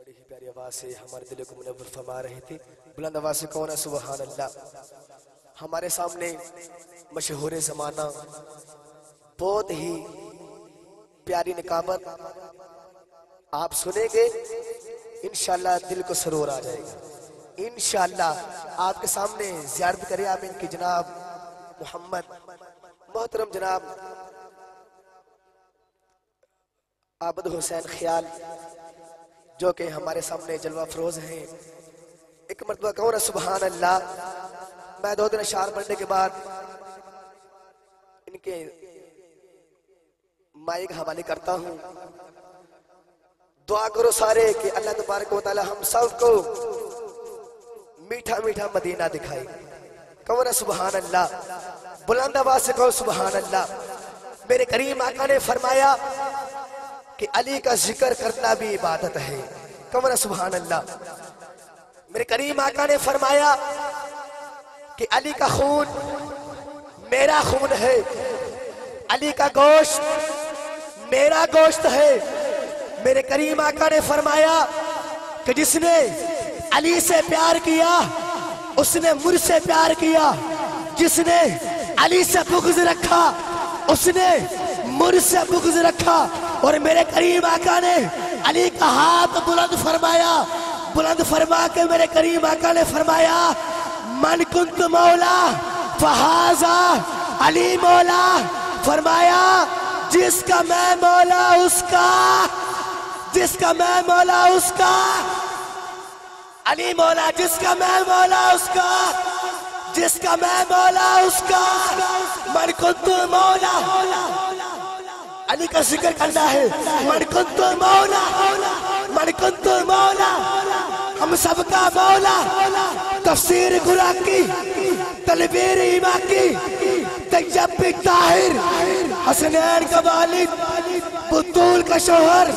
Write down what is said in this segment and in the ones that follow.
बड़ी ही प्यारी आवाज़ से हमारे दिलों को मुनव्वर फरमा रहे थे। बुलंद आवाज़ से कौन है सुभान अल्लाह। हमारे सामने मशहूर ज़माना बहुत ही प्यारी नकामत आप सुनेंगे, इंशाल्लाह दिल को सरूर आ जाएगा। इंशाल्लाह आपके सामने ज़ियारत करें आप इनके जनाब मोहम्मद मोहतरम जनाब आबद हुसैन ख्याल जो कि हमारे सामने जलवा फरोज हैं। एक मरतबा कहो ना सुबहान अल्लाह। मैं दो दिन अशार पढ़ने के बाद इनके माइक हवाले करता हूँ। दुआ करो सारे कि अल्लाह तबारक व तआला हम सबको मीठा मीठा मदीना दिखाए। कहो ना सुबहान अल्लाह। बुलंद आवाज़ से कहो सुबहान अल्लाह। मेरे करीम आका ने फरमाया कि अली का जिक्र करना भी इबादत है। कमरा सुभान अल्लाह। मेरे करीम आका ने फरमाया कि अली का खून मेरा खून है, अली का गोश्त मेरा गोश्त है। मेरे करीम आका ने फरमाया कि जिसने अली से प्यार किया उसने मुझसे प्यार किया, जिसने अली से बुग़्ज़ रखा उसने मुझसे बुग़्ज़ रखा। और मेरे करीम आका ने अली का हाथ बुलंद फरमाया। बुलंद फरमा के मेरे करीम आका ने फरमाया मन कुंत मौला फहाजा अली मौला। फरमाया जिसका मैं मौला उसका, जिसका मैं मौला उसका अली मौला, जिसका मैं मौला उसका, जिसका मैं मौला उसका मन कुंत मौला। अली का जिक्र करना है मन कुंतु मौला, मन कुंतु मौला, हम सबका मौला। तफसीर गुरा की तलबीर इमा की तैयब ताहिर हसनैन का वालिद बतूल का शोहर।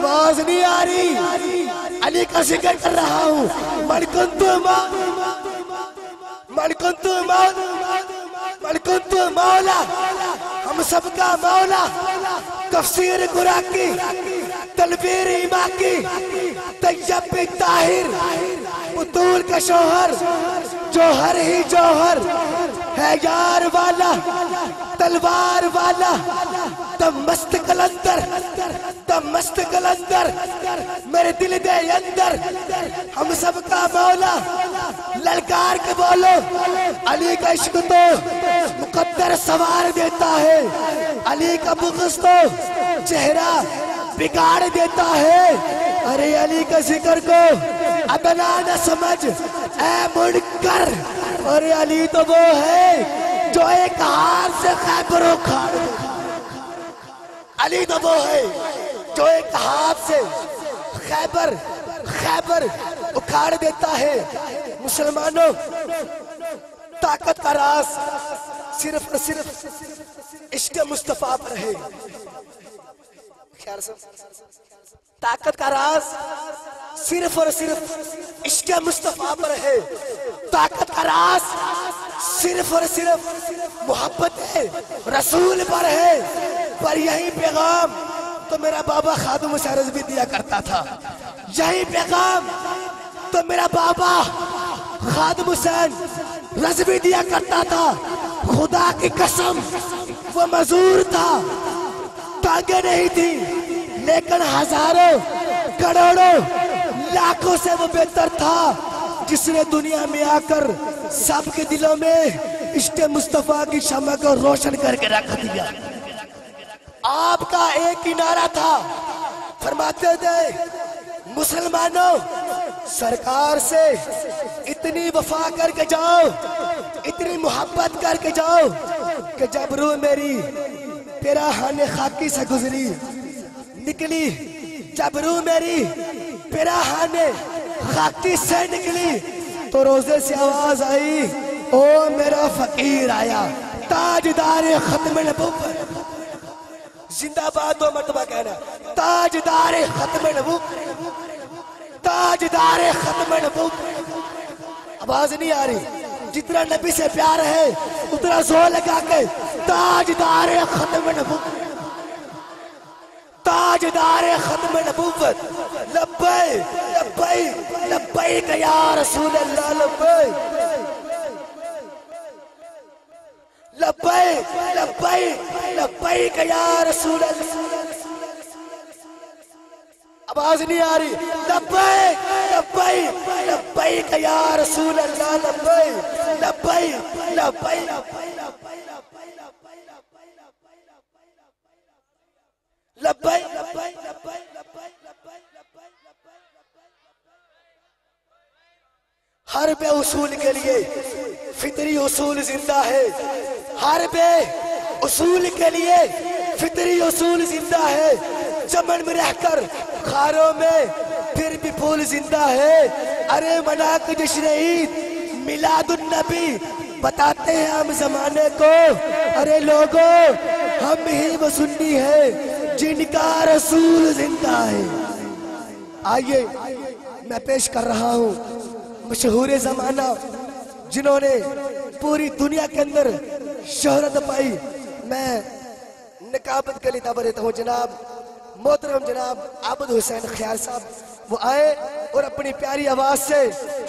आवाज नहीं आ रही। अली का जिक्र कर रहा हूँ मन कुंतु मौला, मन कुंतु मौला, मन कुंतु मौला, हम सबका मौला। तफसीर कुरा की तलबीर इमा की तैयब ताहिर बतूल का शोहर। जोहर ही जोहर है यार वाला तलवार वाला। तब मस्त कलंदर, तब मस्त कलंदर मेरे दिल दे अंदर, हम सबका मौला। ललकार के बोलो अली का इश्क तो मुकद्दर सवार देता है, अली का बुग़्ज़ तो चेहरा बिगाड़ देता है। अरे अली का जिक्र को अदना न समझ ऐ मुनकर। अरे अली तो वो है जो एक हाथ से खैबर उखाड़ दे, अली तो वो है जो एक हाथ से खैबर खैबर उखाड़ देता है। मुसलमानों ताकत का राज सिर्फ और सिर्फ इश्क़ मुस्तफ़ा पर है। ताकत का राज सिर्फ और सिर्फ इश्क़ मुस्तफ़ा पर है। ताकत का राज सिर्फ और सिर्फ मोहब्बत है रसूल पर है। पर यही पैगाम तो मेरा बाबा खादिम हुसैन रज़वी दिया करता था। यही पैगाम तो मेरा बाबा खादिम हुसैन रज़वी दिया करता था। खुदा की कसम वो मजूर था, तांगे नहीं थी, लेकिन हजारों करोड़ों लाखों से वो बेहतर था जिसने दुनिया में आकर सबके दिलों में इश्क़ मुस्तफ़ा की शमा को रोशन करके रख दिया। आपका एक इनारा था, फरमाते थे मुसलमानों सरकार से इतनी वफा करके जाओ, इतनी मोहब्बत करके जाओ कि जब रूह मेरी तेरा हाने खाकी से गुजरी निकली, जब रूह मेरी तेरा हाने खाकी से निकली तो रोजे से आवाज आई ओ मेरा फकीर आया। ताजदारे ख़त्मे नबुव्वत जिंदाबाद। दो मरतबा कहना ताजदारे ख़त्मे नबुव्वत, ताजदारे ख़त्मे नबुव्वत। आवाज नहीं आ रही। जितना नबी से प्यार है उतना जोर लगा के ताजदारे ख़त्मे नबुव्वत, ताज ताजदारे ख़त्मे नबुव्वत लब्बै लब्बै लब्बै या रसूल अल्लाह लब्बै लब्बै लब्बै लब्बै या रसूल अल्लाह। आवाज नहीं आ रही। लब्बै लब्बै लब्बै या रसूल अल्लाह लब्बै लब्बै लब्बै लब्बै लब्बै लब्बै लब्बै लब्बै लब्बै। हर बे उसूल के लिए फितरी उसूल जिंदा है। हर बे उसूल के लिए फितरी उसूल जिंदा है। चमन में रहकर खारों में फिर भी फूल जिंदा है। अरे मना के जश्न ईद मिलादुन्नबी बताते हैं हम जमाने को। अरे लोगों हम ही वो सुन्नी है जिनका रसूल जिंदा है। आइए मैं पेश कर रहा हूँ मशहूर जमाना जिन्होंने पूरी दुनिया के अंदर शोहरत पाई। मैं निकाबत के लिए दावा देता हूँ जनाब मोहतरम जनाब आबिद हुसैन ख्याल साहब वो आए और अपनी प्यारी आवाज से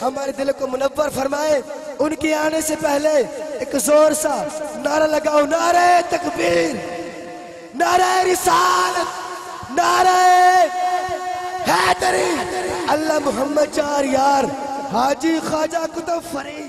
हमारे दिल को मुनव्वर फरमाए। उनके आने से पहले एक जोर सा नारा लगाओ। नारे तकबीर, नारा रिसालत, नारा हैदरी, अल्लाह मोहम्मद चार यार हाजी ख्वाजा कुतुब फरीद।